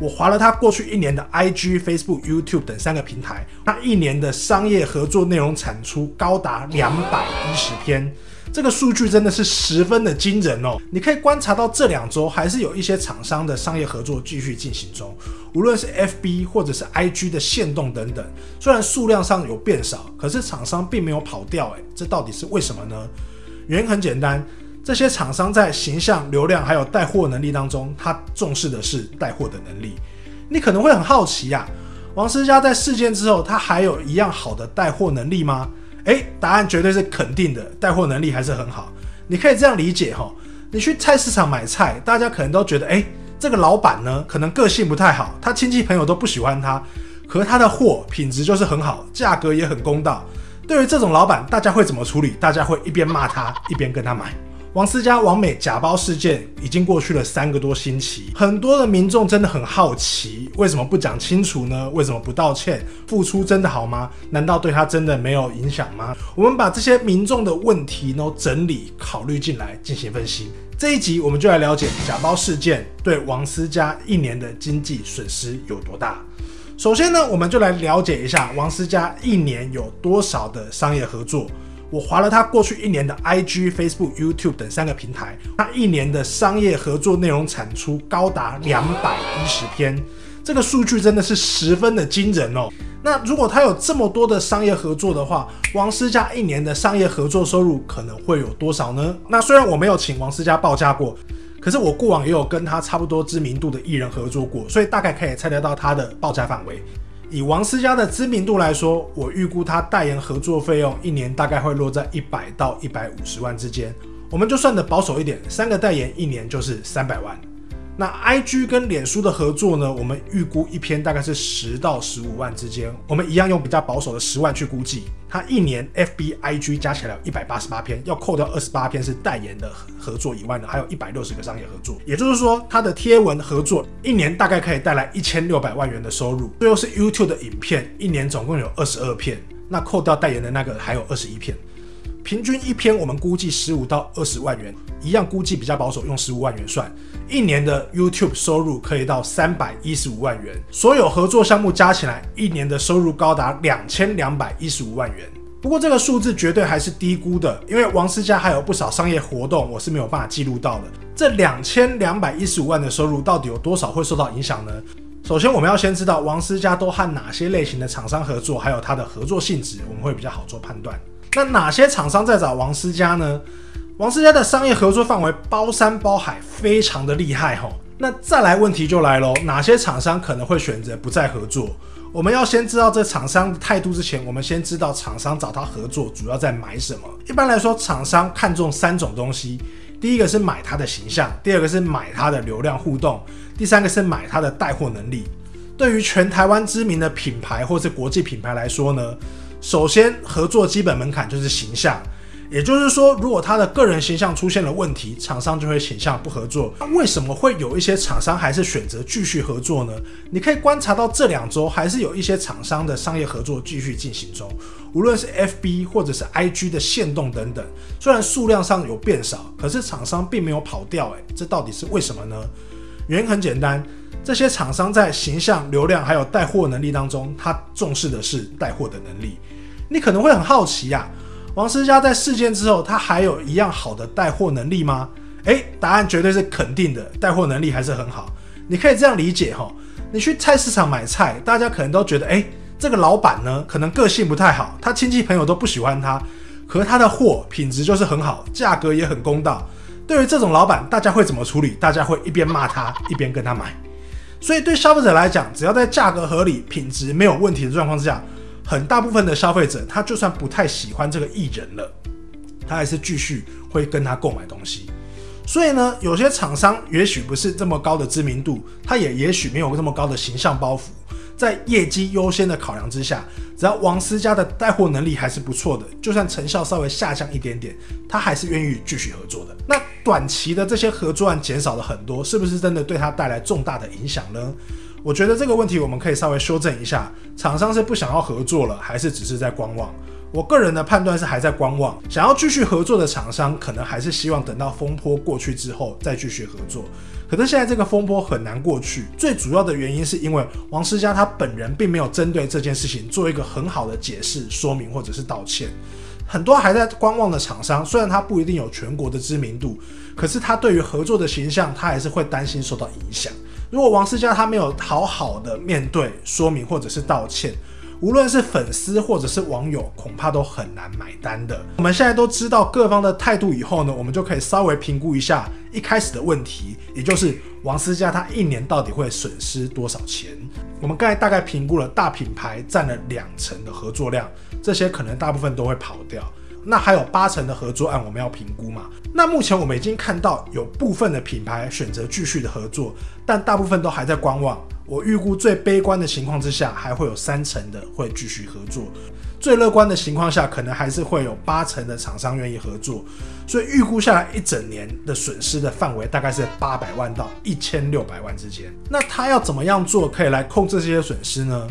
我划了他过去1年的 IG、Facebook、YouTube 等3个平台，那1年的商业合作内容产出高达210篇。 这个数据真的是十分的惊人哦！你可以观察到这2周还是有一些厂商的商业合作继续进行中，无论是 FB 或者是 IG 的限动等等，虽然数量上有变少，可是厂商并没有跑掉，这到底是为什么呢？原因很简单，这些厂商在形象、流量还有带货能力当中，他重视的是带货的能力。你可能会很好奇呀，王思佳在事件之后，他还有一样好的带货能力吗？ 答案绝对是肯定的，带货能力还是很好。你可以这样理解哈，你去菜市场买菜，大家可能都觉得，这个老板呢，可能个性不太好，他亲戚朋友都不喜欢他，可是他的货品质就是很好，价格也很公道。对于这种老板，大家会怎么处理？大家会一边骂他，一边跟他买。王思佳、王美假包事件已经过去了3个多星期，很多的民众真的很好奇，为什么不讲清楚呢？为什么不道歉？付出真的好吗？难道对他真的没有影响吗？我们把这些民众的问题呢整理考虑进来进行分析。这一集我们就来了解假包事件对王思佳1年的经济损失有多大。首先呢，我们就来了解一下王思佳1年有多少的商业合作。 我划了他过去1年的 IG、Facebook、YouTube 等3个平台，他1年的商业合作内容产出高达210篇，这个数据真的是十分的惊人哦。那如果他有这么多的商业合作的话，王思佳1年的商业合作收入可能会有多少呢？那虽然我没有请王思佳报价过，可是我过往也有跟他差不多知名度的艺人合作过，所以大概可以猜得到他的报价范围。 以王思佳的知名度来说，我预估他代言合作费用1年大概会落在100到150万之间。我们就算的保守一点，3个代言1年就是300万。那 IG 跟脸书的合作呢，我们预估1篇大概是10到15万之间。我们一样用比较保守的10万去估计。他1年 FB、IG 加起来有188篇，要扣掉28篇是代言的合作以外呢，还有160个商业合作。也就是说，他的贴文合作1年大概可以带来1600万元的收入。最后是 YouTube 的影片，1年总共有22片，那扣掉代言的那个还有21片。 平均1篇我们估计15到20万元，一样估计比较保守，用15万元算。1年的 YouTube 收入可以到315万元，所有合作项目加起来，1年的收入高达2215万元。不过这个数字绝对还是低估的，因为王思佳还有不少商业活动，我是没有办法记录到的。这2215万的收入到底有多少会受到影响呢？ 首先，我们要先知道王思佳都和哪些类型的厂商合作，还有他的合作性质，我们会比较好做判断。那哪些厂商在找王思佳呢？王思佳的商业合作范围包山包海，非常的厉害吼。那再来问题就来咯，哪些厂商可能会选择不再合作？我们要先知道这厂商的态度之前，我们先知道厂商找他合作主要在买什么。一般来说，厂商看重3种东西。 第一个是买他的形象，第二个是买他的流量互动，第三个是买他的带货能力。对于全台湾知名的品牌或是国际品牌来说呢，首先合作基本门槛就是形象，也就是说，如果他的个人形象出现了问题，厂商就会倾向不合作。那为什么会有一些厂商还是选择继续合作呢？你可以观察到这2周还是有一些厂商的商业合作继续进行中。 无论是 FB 或者是 IG 的限动等等，虽然数量上有变少，可是厂商并没有跑掉，这到底是为什么呢？原因很简单，这些厂商在形象、流量还有带货能力当中，他重视的是带货的能力。你可能会很好奇呀，王思佳在事件之后，他还有一样好的带货能力吗？答案绝对是肯定的，带货能力还是很好。你可以这样理解哈，你去菜市场买菜，大家可能都觉得这个老板呢，可能个性不太好，他亲戚朋友都不喜欢他，可是他的货品质就是很好，价格也很公道。对于这种老板，大家会怎么处理？大家会一边骂他，一边跟他买。所以对消费者来讲，只要在价格合理、品质没有问题的状况之下，很大部分的消费者他就算不太喜欢这个艺人了，他还是继续会跟他购买东西。 所以呢，有些厂商也许不是这么高的知名度，他也许没有这么高的形象包袱，在业绩优先的考量之下，只要王思佳的带货能力还是不错的，就算成效稍微下降一点点，他还是愿意继续合作的。那短期的这些合作案减少了很多，是不是真的对他带来重大的影响呢？我觉得这个问题我们可以稍微修正一下，厂商是不想要合作了，还是只是在观望？我个人的判断是还在观望，想要继续合作的厂商可能还是希望等到风波过去之后再继续合作。可是现在这个风波很难过去，最主要的原因是因为王思佳他本人并没有针对这件事情做一个很好的解释、说明或者是道歉。 很多还在观望的厂商，虽然他不一定有全国的知名度，可是他对于合作的形象，他还是会担心受到影响。如果王思佳他没有好好的面对、说明或者是道歉，无论是粉丝或者是网友，恐怕都很难买单的。我们现在都知道各方的态度以后呢，我们就可以稍微评估一下一开始的问题，也就是王思佳他一年到底会损失多少钱。 我们刚才大概评估了大品牌占了20%的合作量，这些可能大部分都会跑掉。那还有8成的合作案我们要评估嘛？那目前我们已经看到有部分的品牌选择继续的合作，但大部分都还在观望。我预估最悲观的情况之下，还会有3成的会继续合作；最乐观的情况下，可能还是会有8成的厂商愿意合作。所以预估下来一整年的损失的范围大概是800万到1600万之间。那他要怎么样做可以来控制这些损失呢？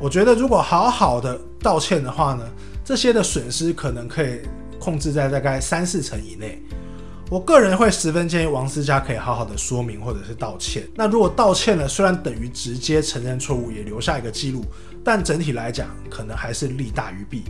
我觉得如果好好的道歉的话呢，这些的损失可能可以控制在大概3-4成以内。 我个人会十分建议王思佳可以好好的说明或者是道歉。那如果道歉了，虽然等于直接承认错误，也留下一个记录，但整体来讲，可能还是利大于弊。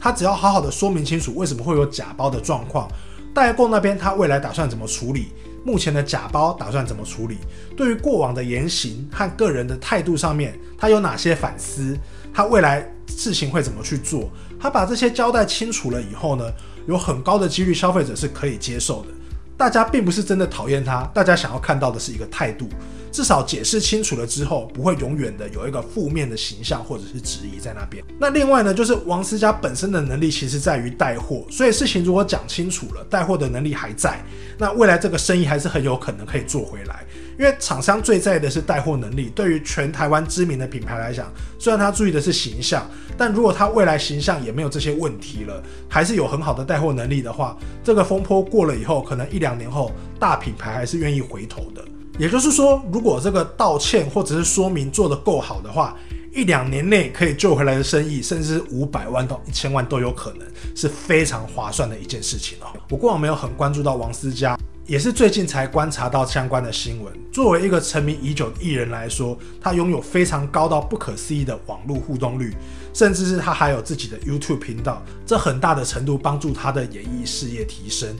他只要好好的说明清楚为什么会有假包的状况，代购那边他未来打算怎么处理，目前的假包打算怎么处理，对于过往的言行和个人的态度上面，他有哪些反思，他未来事情会怎么去做，他把这些交代清楚了以后呢，有很高的几率消费者是可以接受的。 大家并不是真的讨厌他，大家想要看到的是一个态度，至少解释清楚了之后，不会永远的有一个负面的形象或者是质疑在那边。那另外呢，就是王思佳本身的能力其实在于带货，所以事情如果讲清楚了，带货的能力还在，那未来这个生意还是很有可能可以做回来，因为厂商最在意的是带货能力。对于全台湾知名的品牌来讲，虽然他注意的是形象，但如果他未来形象也没有这些问题了，还是有很好的带货能力的话，这个风波过了以后，可能1-2年后，大品牌还是愿意回头的。也就是说，如果这个道歉或者是说明做得够好的话，1-2年内可以救回来的生意，甚至500万到1000万都有可能，是非常划算的一件事情哦。我过往没有很关注到王思佳，也是最近才观察到相关的新闻。作为一个沉迷已久的艺人来说，他拥有非常高到不可思议的网络互动率，甚至是他还有自己的 YouTube 频道，这很大的程度帮助他的演艺事业提升。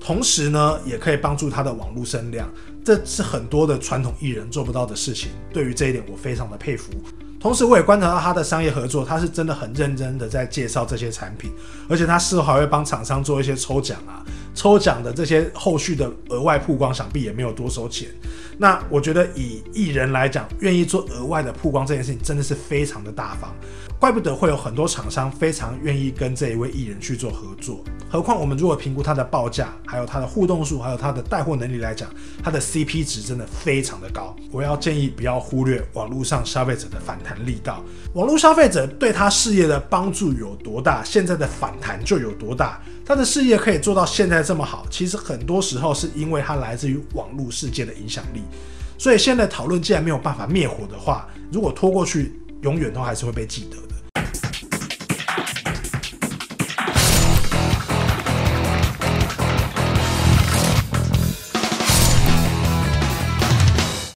同时呢，也可以帮助他的网络声量，这是很多的传统艺人做不到的事情。对于这一点，我非常的佩服。同时，我也观察到他的商业合作，他是真的很认真的在介绍这些产品，而且他事后还会帮厂商做一些抽奖啊，抽奖的这些后续的额外曝光，想必也没有多收钱。那我觉得以艺人来讲，愿意做额外的曝光这件事情，真的是非常的大方。 怪不得会有很多厂商非常愿意跟这一位艺人去做合作，何况我们如果评估他的报价，还有他的互动数，还有他的带货能力来讲，他的 CP 值真的非常的高。我要建议不要忽略网络上消费者的反弹力道，网络消费者对他事业的帮助有多大，现在的反弹就有多大。他的事业可以做到现在这么好，其实很多时候是因为他来自于网络世界的影响力。所以现在讨论既然没有办法灭火的话，如果拖过去，永远都还是会被记得的。